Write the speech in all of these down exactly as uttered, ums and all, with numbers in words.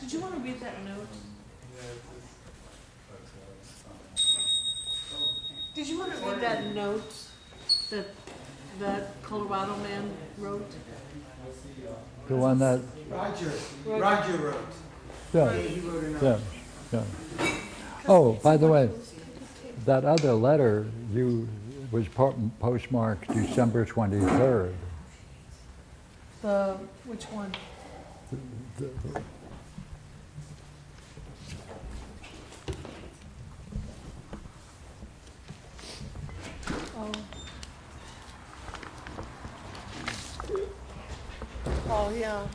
Did you want to read that note? Did you want to read that note that that Colorado man wrote? The one that Roger Roger, Roger wrote. Yeah. He wrote a note. Yeah. Yeah. Oh, by the way, that other letter you was postmarked December twenty-third. The which one? The, the, Oh. oh, yeah.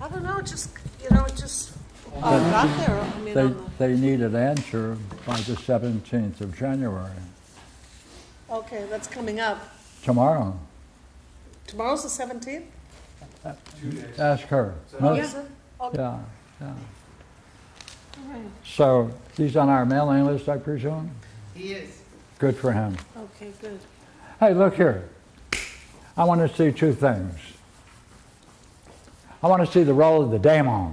I don't know, just, you know, it just uh, got there. I mean, they, the... they need an answer by the seventeenth of January. Okay, that's coming up. Tomorrow. Tomorrow's the seventeenth? Uh, ask her. No, yeah. Okay. yeah, yeah. All right. So, he's on our mailing list, I presume? He is. Good for him. Okay, good. Hey, look here. I want to see two things. I want to see the role of the daemon.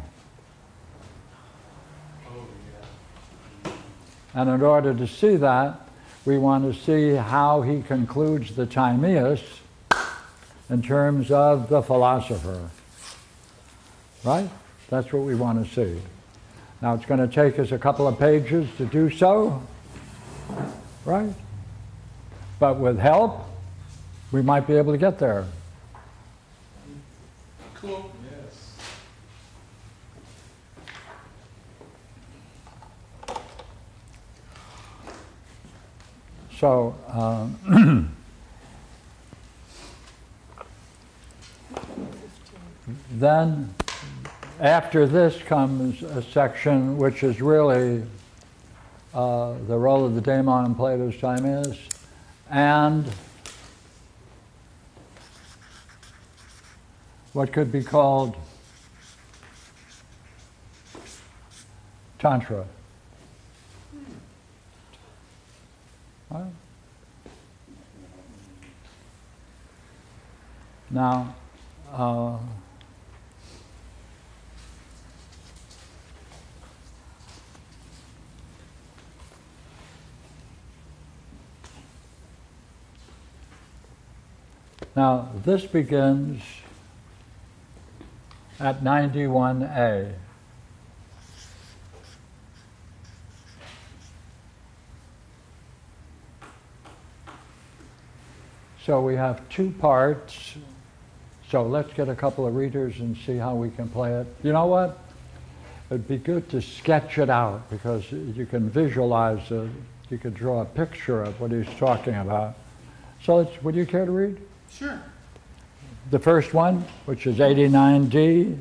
Oh, yeah. And in order to see that, we want to see how he concludes the Timaeus in terms of the philosopher. Right? That's what we want to see. Now, it's going to take us a couple of pages to do so. Right? But with help, we might be able to get there. Cool. Yes. So, um, then after this comes a section which is really Uh, the role of the daemon in Plato's Timaeus, and what could be called Tantra. Right? Now, uh, Now, this begins at ninety-one A. So we have two parts. So let's get a couple of readers and see how we can play it. You know what? It'd be good to sketch it out because you can visualize it. You can draw a picture of what he's talking about. So let's, would you care to read? Sure. The first one, which is eighty-nine D.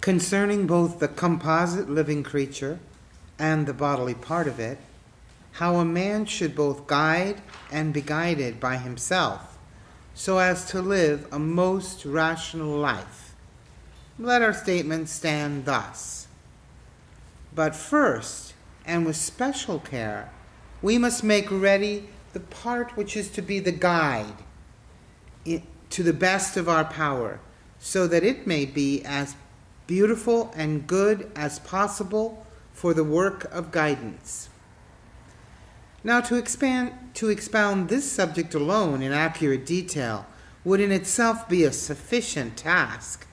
Concerning both the composite living creature and the bodily part of it, how a man should both guide and be guided by himself, so as to live a most rational life. Let our statement stand thus. But first, and with special care, we must make ready the part which is to be the guide to the best of our power, so that it may be as beautiful and good as possible for the work of guidance. Now, to expand, to expound this subject alone in accurate detail would in itself be a sufficient task.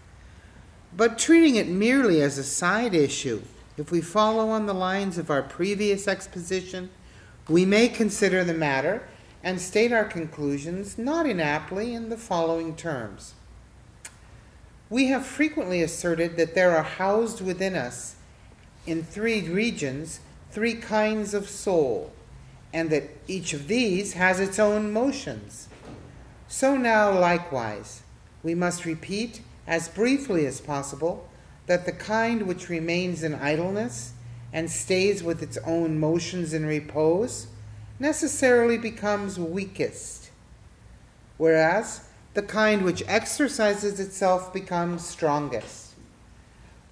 But treating it merely as a side issue, if we follow on the lines of our previous exposition, we may consider the matter and state our conclusions not inaptly in the following terms. We have frequently asserted that there are housed within us, in three regions, three kinds of soul, and that each of these has its own motions. So now, likewise, we must repeat, as briefly as possible, that the kind which remains in idleness and stays with its own motions in repose necessarily becomes weakest, whereas the kind which exercises itself becomes strongest.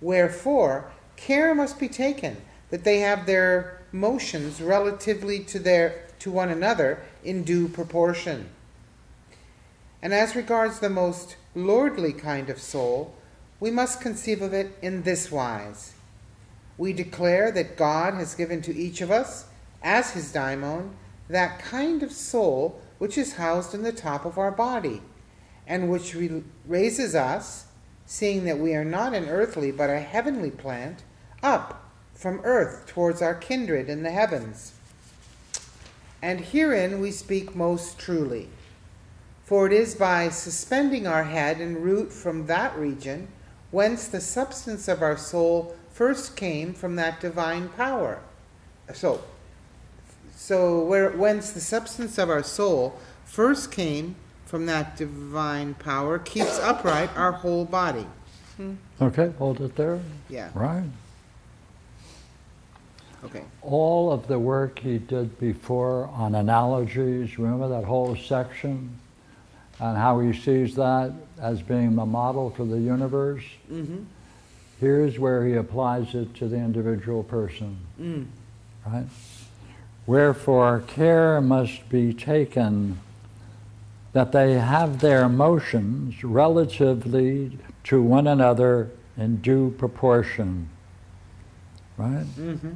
Wherefore, care must be taken that they have their motions relatively to their to one another in due proportion. And as regards the most lordly kind of soul, we must conceive of it in this wise. We declare that God has given to each of us, as his daimon, that kind of soul which is housed in the top of our body, and which raises us, seeing that we are not an earthly but a heavenly plant, up from earth towards our kindred in the heavens. And herein we speak most truly. For it is by suspending our head and root from that region whence the substance of our soul first came from that divine power. So, so where, whence the substance of our soul first came from that divine power keeps upright our whole body. Hmm. Okay, hold it there. Yeah. Right. Okay. All of the work he did before on analogies, remember that whole section? And how he sees that as being the model for the universe? Mm-hmm. Here's where he applies it to the individual person. Mm. Right? Wherefore, care must be taken that they have their motions relatively to one another in due proportion. Right? Mm-hmm.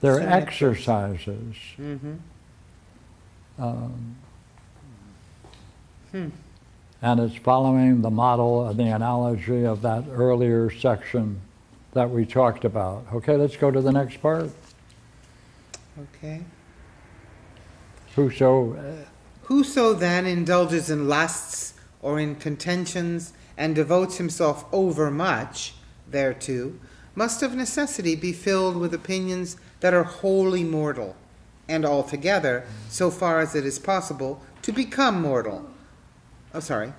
Their so exercises. Mm-hmm. um, hmm. And it's following the model and the analogy of that earlier section that we talked about. Okay, let's go to the next part. Okay. Whoso... Uh, Whoso then indulges in lusts or in contentions and devotes himself overmuch thereto must of necessity be filled with opinions that are wholly mortal, and altogether, so far as it is possible, to become mortal. Oh, sorry.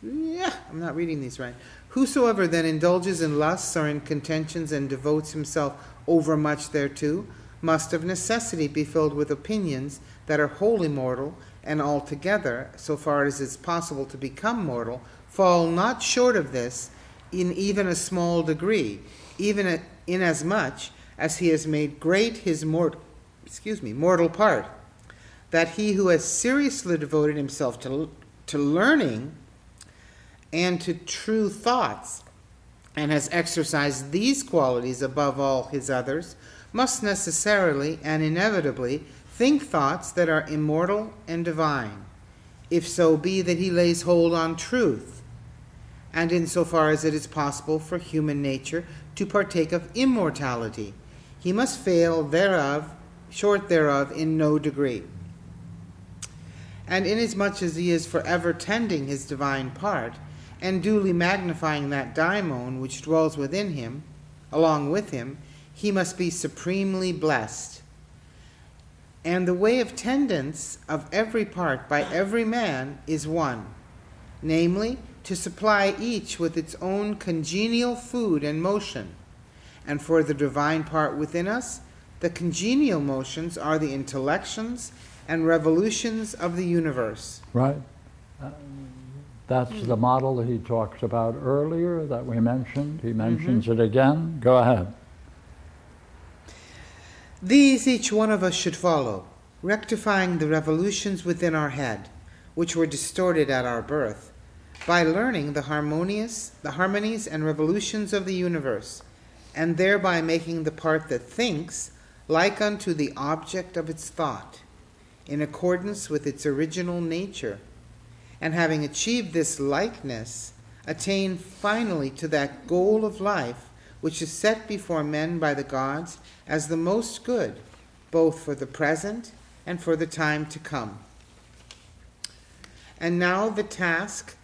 Yeah, I'm not reading these right. Whosoever then indulges in lusts or in contentions and devotes himself overmuch thereto must of necessity be filled with opinions that are wholly mortal, and altogether, so far as it's possible to become mortal, fall not short of this in even a small degree, even inasmuch as he has made great his mortal, excuse me, mortal part, that he who has seriously devoted himself to, to learning and to true thoughts, and has exercised these qualities above all his others, must necessarily and inevitably think thoughts that are immortal and divine, if so be that he lays hold on truth, and insofar as it is possible for human nature to partake of immortality, he must fail thereof, short thereof, in no degree. And inasmuch as he is forever tending his divine part, and duly magnifying that daemon which dwells within him, along with him, he must be supremely blessed. And the way of tendance of every part by every man is one, namely, to supply each with its own congenial food and motion. And for the divine part within us, the congenial motions are the intellections and revolutions of the universe. Right. Uh, that's mm-hmm. the model he talks about earlier that we mentioned. He mentions mm-hmm. it again. Go ahead. These each one of us should follow, rectifying the revolutions within our head, which were distorted at our birth, by learning the harmonious, the harmonies and revolutions of the universe, and thereby making the part that thinks like unto the object of its thought, in accordance with its original nature, and having achieved this likeness, attain finally to that goal of life which is set before men by the gods as the most good, both for the present and for the time to come. And now the task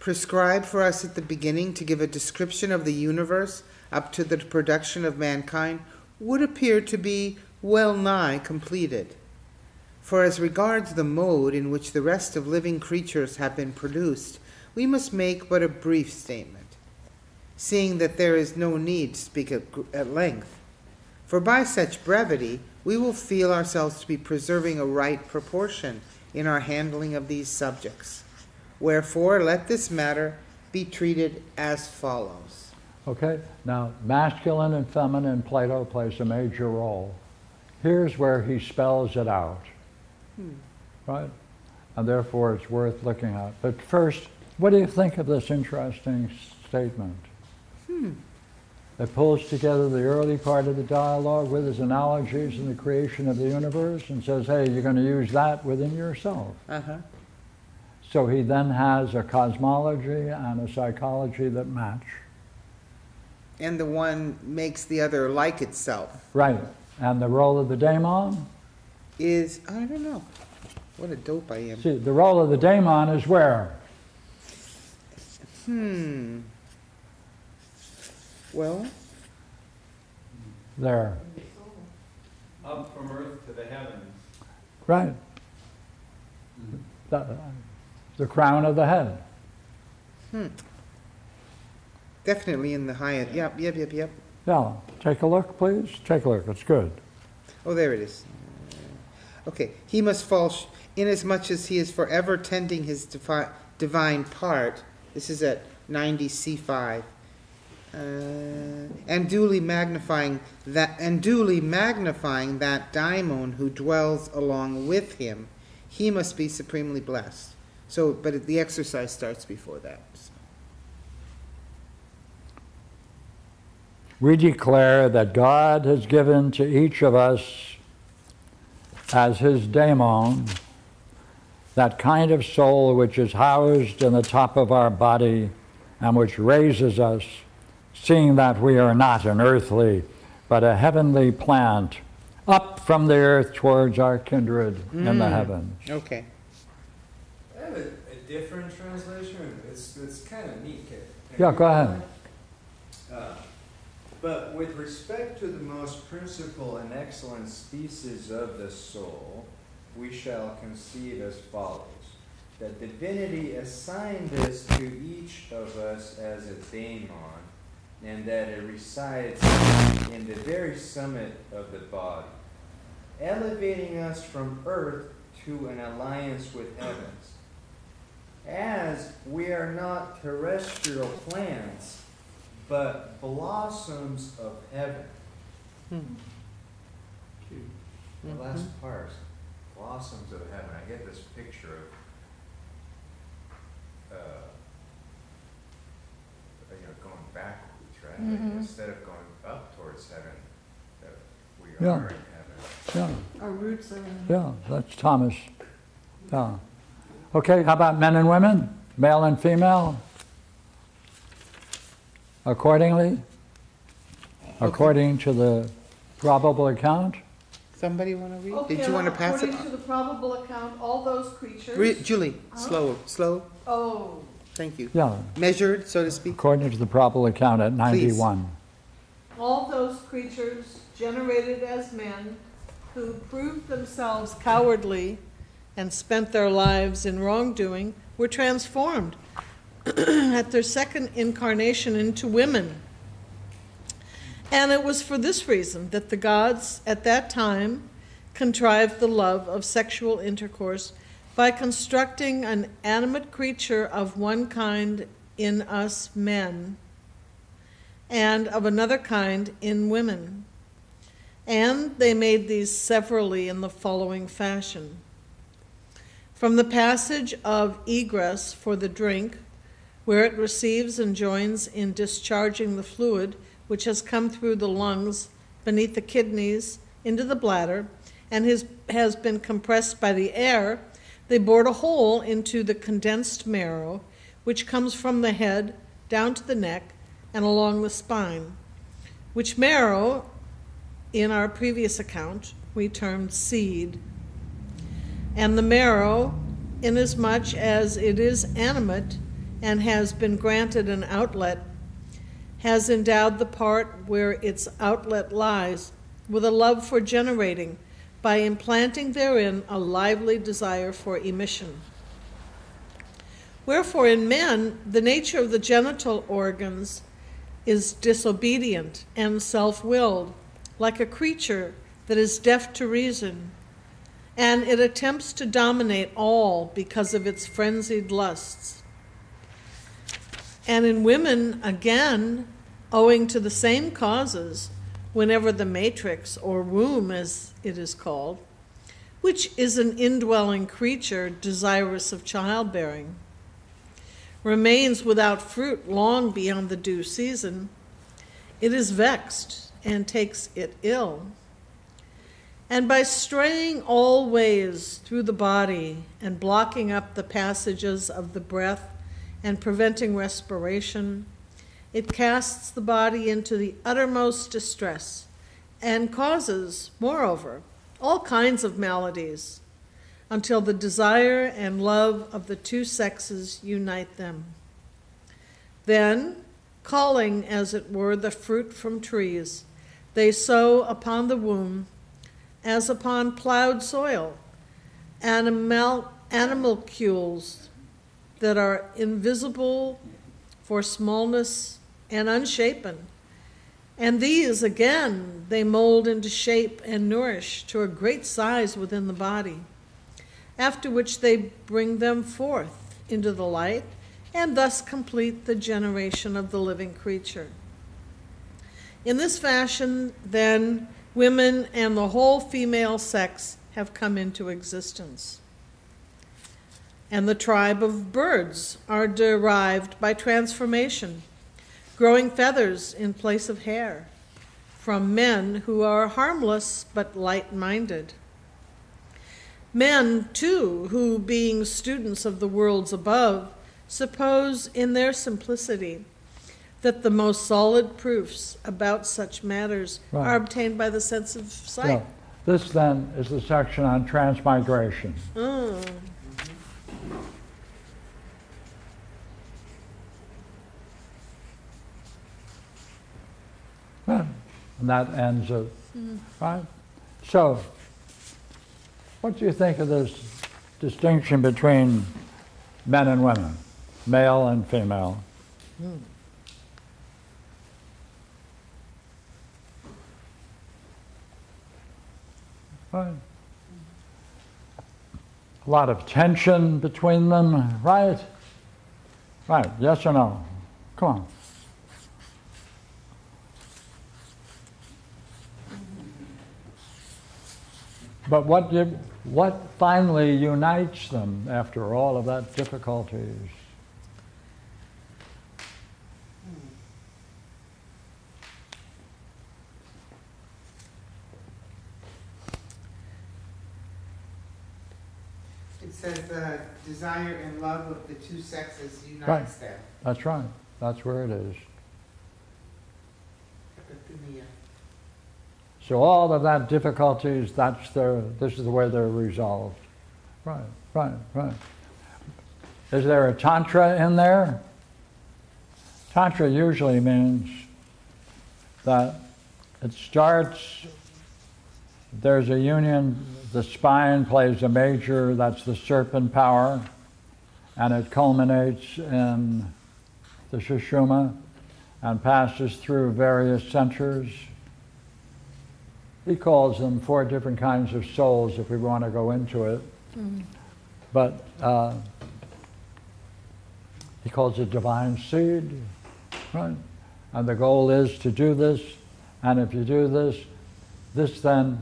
prescribed for us at the beginning to give a description of the universe up to the production of mankind would appear to be well-nigh completed. For as regards the mode in which the rest of living creatures have been produced, we must make but a brief statement, seeing that there is no need to speak at, at length. For by such brevity, we will feel ourselves to be preserving a right proportion in our handling of these subjects. Wherefore, let this matter be treated as follows. Okay, now masculine and feminine, Plato plays a major role. Here's where he spells it out, hmm. right? And therefore it's worth looking at. But first, what do you think of this interesting statement? Hmm. It pulls together the early part of the dialogue with his analogies and the creation of the universe and says, hey, you're going to use that within yourself. Uh-huh. So he then has a cosmology and a psychology that match. And the one makes the other like itself. Right. And the role of the daemon? Is, I don't know. What a dope I am. See, the role of the daemon is where? Hmm. Well, there. Up from earth to the heavens. Right. Mm-hmm. the, the crown of the head. Hmm. Definitely in the high end. Yep, yep, yep, yep. Yeah. Take a look, please. Take a look. It's good. Oh, there it is. Okay. He must fall sh inasmuch as he is forever tending his divi divine part. This is at ninety C five. Uh, and duly magnifying that, and duly magnifying that daimon who dwells along with him, he must be supremely blessed. So, but the exercise starts before that. So. We declare that God has given to each of us as his daemon that kind of soul which is housed in the top of our body and which raises us, seeing that we are not an earthly, but a heavenly plant, up from the earth towards our kindred mm. in the heavens. Okay. I have a, a different translation. It's, it's kind of neat. Yeah, go ahead. Uh, but with respect to the most principal and excellent species of the soul, we shall conceive as follows. That divinity assigned this to each of us as a daemon, and that it resides in the very summit of the body, elevating us from earth to an alliance with heavens. As we are not terrestrial plants, but blossoms of heaven. Hmm. Cute. The mm-hmm. last part, blossoms of heaven. I get this picture of, uh, you know, going backwards. Right? Mm-hmm. Instead of going up towards heaven, that we are yeah. in heaven. Yeah. Our roots are in Yeah, that's Thomas. Yeah. Okay, how about men and women? Male and female? Accordingly? Okay. According to the probable account? Somebody want to read? Okay, Did you want to pass it? According to the probable account, all those creatures... Re Julie, huh? slow, slow. Oh. Thank you. Yeah. Measured, so to speak. According to the probable account at ninety-one. Please. All those creatures generated as men who proved themselves cowardly and spent their lives in wrongdoing were transformed at their second incarnation into women. And it was for this reason that the gods at that time contrived the love of sexual intercourse by constructing an animate creature of one kind in us men, and of another kind in women. And they made these severally in the following fashion. From the passage of egress for the drink, where it receives and joins in discharging the fluid which has come through the lungs, beneath the kidneys, into the bladder, and his, has been compressed by the air, they bored a hole into the condensed marrow, which comes from the head down to the neck and along the spine, which marrow, in our previous account, we termed seed. And the marrow, inasmuch as it is animate and has been granted an outlet, has endowed the part where its outlet lies with a love for generating, by implanting therein a lively desire for emission. Wherefore in men, the nature of the genital organs is disobedient and self-willed, like a creature that is deaf to reason, and it attempts to dominate all because of its frenzied lusts. And in women, again, owing to the same causes whenever the matrix, or womb as it is called, which is an indwelling creature desirous of childbearing, remains without fruit long beyond the due season, it is vexed and takes it ill. And by straying all ways through the body and blocking up the passages of the breath and preventing respiration, it casts the body into the uttermost distress and causes, moreover, all kinds of maladies, until the desire and love of the two sexes unite them. Then, calling, as it were, the fruit from trees, they sow upon the womb, as upon plowed soil, animal, animalcules that are invisible for smallness and unshapen. And these, again, they mold into shape and nourish to a great size within the body, after which they bring them forth into the light and thus complete the generation of the living creature. In this fashion, then, women and the whole female sex have come into existence. And the tribe of birds are derived by transformation, growing feathers in place of hair, from men who are harmless but light-minded. Men, too, who, being students of the worlds above, suppose in their simplicity that the most solid proofs about such matters right. are obtained by the sense of sight. Yeah. This, then, is the section on transmigration. Oh. And that ends it. Mm. Right? So, what do you think of this distinction between men and women, male and female? Mm. Right. A lot of tension between them, right? Right, yes or no? Come on. But what, did, what finally unites them after all of that difficulties? It says the desire and love of the two sexes unites right. them. That's right. That's where it is. So all of that difficulties, that's their, this is the way they're resolved. Right, right, right. Is there a Tantra in there? Tantra usually means that it starts, there's a union, the spine plays a major, that's the serpent power, and it culminates in the Sushumna and passes through various centers. He calls them four different kinds of souls if we want to go into it. Mm-hmm. But uh, he calls it divine seed, right? And the goal is to do this. And if you do this, this then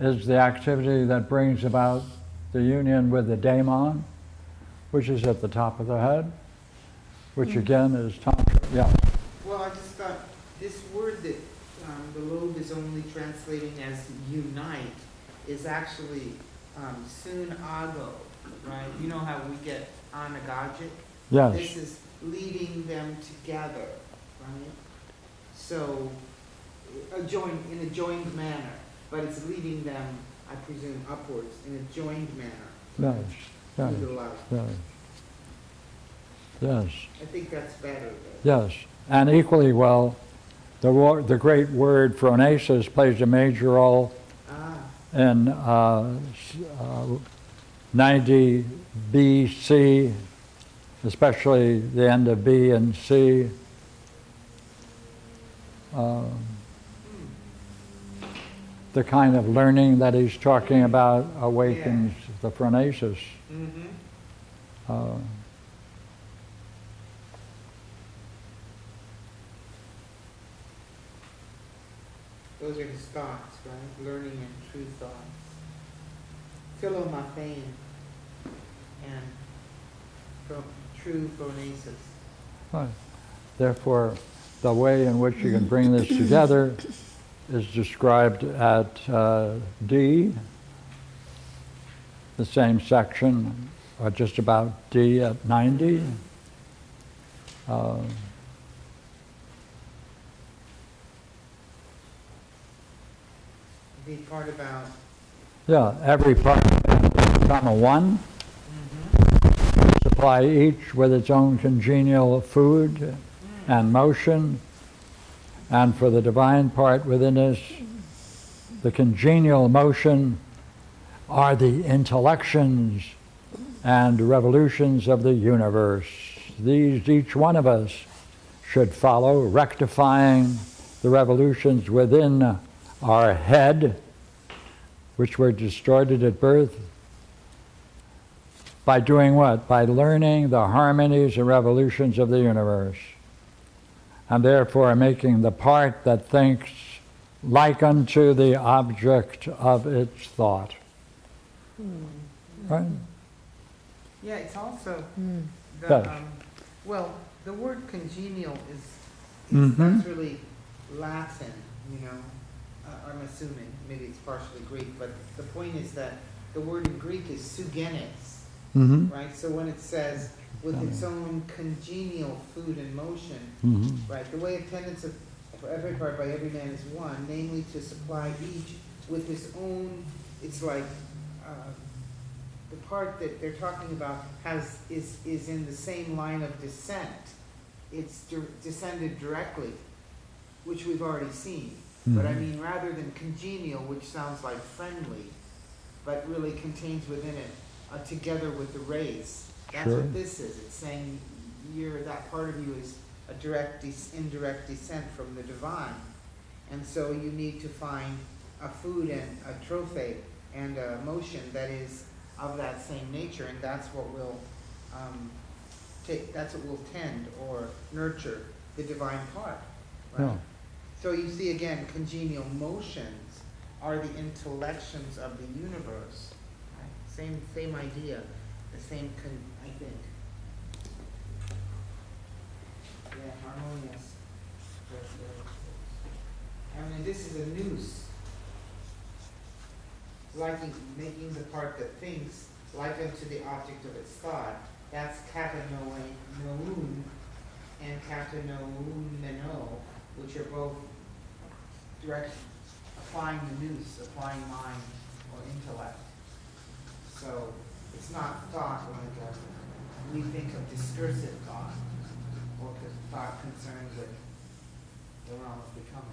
is the activity that brings about the union with the Daemon, which is at the top of the head, which mm-hmm. again is Tantra. Yeah. Well, I just thought this word that Um, the lobe is only translating as unite is actually um, sunago, right? You know how we get anagogic? Yes. This is leading them together, right? So, a joined, in a joined manner, but it's leading them, I presume, upwards in a joined manner. Yes, yes, yes. Yes. I think that's better. Though. Yes, and equally well, The, the great word phronesis plays a major role ah. in uh, uh, ninety B C, especially the end of B and C. Uh, the kind of learning that he's talking about awakens yeah. the phronesis. Mm-hmm. uh, Those are his thoughts, right? Learning and true thoughts. Philomathain and true phronesis. Huh. Therefore, the way in which you can bring this together is described at uh, D, the same section, or just about D at ninety. Uh, the part about... Yeah, every part comma one. Mm-hmm. Supply each with its own congenial food mm. and motion, and for the divine part within us, the congenial motion are the intellections and revolutions of the universe. These, each one of us should follow, rectifying the revolutions within our head, which were distorted at birth, by doing what? By learning the harmonies and revolutions of the universe, and therefore making the part that thinks like unto the object of its thought. Mm. Right? Yeah, it's also mm. the, yes. um, well, the word congenial is, is mm-hmm. that's really Latin, you know, uh, I'm assuming, maybe it's partially Greek, but the point is that the word in Greek is sugenix, mm-hmm. right? So when it says, with its own congenial food and motion, mm-hmm. right? The way of tenets of for every part by every man is one, namely to supply each with his own, it's like uh, the part that they're talking about has is, is in the same line of descent. It's de descended directly, which we've already seen. Mm-hmm. But I mean, rather than congenial, which sounds like friendly, but really contains within it, uh, together with the race. That's sure. what this is. It's saying you're, that part of you is a direct, indirect descent from the divine. And so you need to find a food and a trophy and a motion that is of that same nature, and that's what will um, take, that's what will tend or nurture the divine part. Right? Yeah. So you see again, congenial motions are the intellections of the universe. Right? Same, same idea. The same, con I think. Yeah, harmonious. I mean, this is a noose. Liking, making the part that thinks, like unto the object of its thought. That's kata noe noon and kata noon menou, which are both direct, applying the noose, applying mind or intellect. So, it's not thought like a, we think of discursive thought, or thought concerned with the realm of becoming.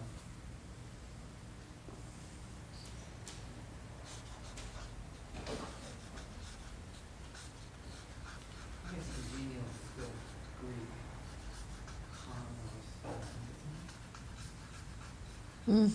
I guess congenial is still Greek. Mm.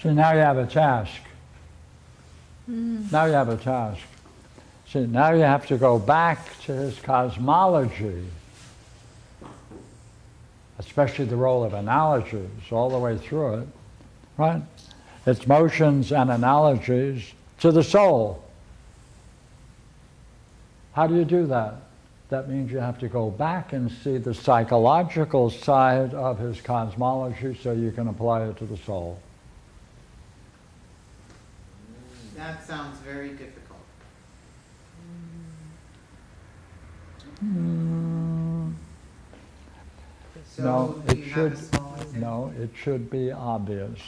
See, now you have a task. Mm. Now you have a task. See, now you have to go back to his cosmology, especially the role of analogies all the way through it, right? Its motions and analogies to the soul. How do you do that? That means you have to go back and see the psychological side of his cosmology so you can apply it to the soul. That sounds very difficult. Mm. So no, it should. No, it should be obvious.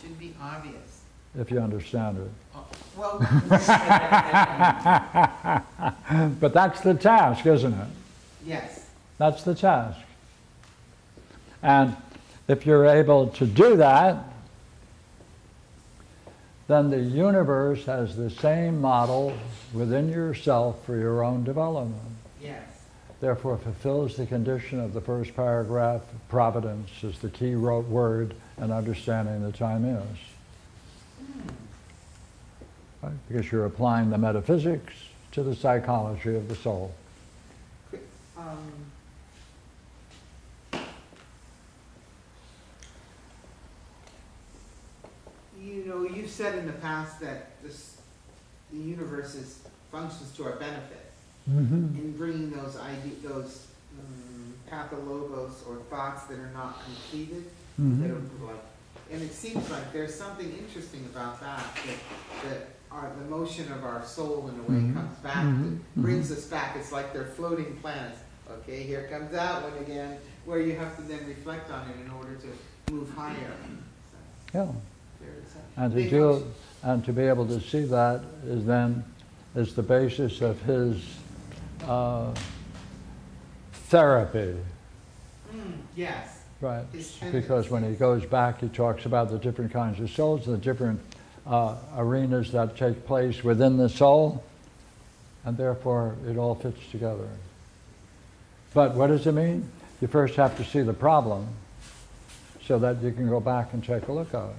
Should be obvious. If you understand it. Oh, well. But that's the task, isn't it? Yes. That's the task. And if you're able to do that, then the universe has the same model within yourself for your own development. Yes. Therefore fulfills the condition of the first paragraph. Providence is the key word in understanding the Timaeus. Mm. Right? Because you're applying the metaphysics to the psychology of the soul. Um. You know, you've said in the past that this, the universe is, functions to our benefit. Mm-hmm. In bringing those ide those um, pathologos or thoughts that are not completed, mm-hmm. that are, like, and it seems like there's something interesting about that. That, that our, the motion of our soul, in a way, mm-hmm. comes back, mm-hmm. brings us back. It's like they're floating planets. Okay, here comes that one again, where you have to then reflect on it in order to move higher. So, yeah. And to do, and to be able to see that is then is the basis of his uh, therapy. Mm, yes. Right. Because when he goes back, he talks about the different kinds of souls, the different uh, arenas that take place within the soul, and therefore it all fits together. But what does it mean? You first have to see the problem, so that you can go back and take a look at it.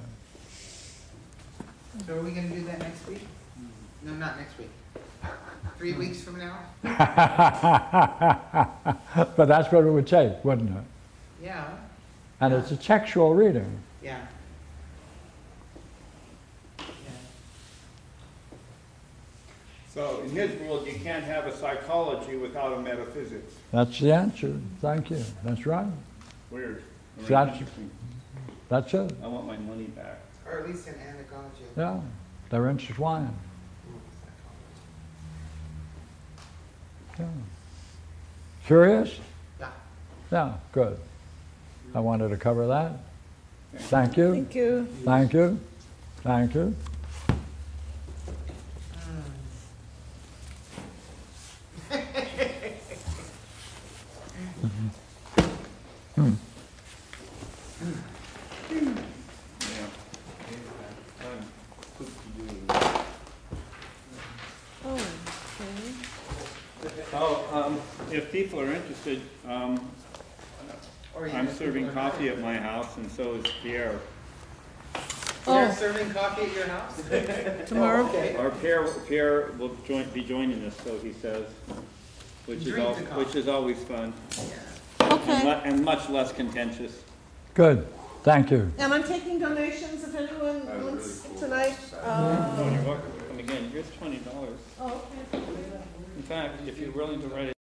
So are we going to do that next week? No, not next week. Three weeks from now? But that's what it would take, wouldn't it? Yeah. And yeah. It's a textual reading. Yeah. Yeah. So in his world, you can't have a psychology without a metaphysics. That's the answer. Thank you. That's right. Weird. Very that's, that's it. I want my money back. Or at least an anagogic. Yeah, they're intertwined. Yeah. Curious? Yeah. Yeah, good. I wanted to cover that. Thank you. Thank you. Thank you. Thank you. Mm. If people are interested, um, I'm serving coffee at my house, and so is Pierre. Oh. You're serving coffee at your house? Tomorrow? Oh, okay. Or Pierre, Pierre will join, be joining us, so he says, which is, al which is always fun. Yeah. Okay. And, and much less contentious. Good. Thank you. And I'm taking donations if anyone wants really cool. tonight. Uh, oh, you're welcome. And again, here's twenty dollars. Oh, okay. In fact, if you're willing to write it.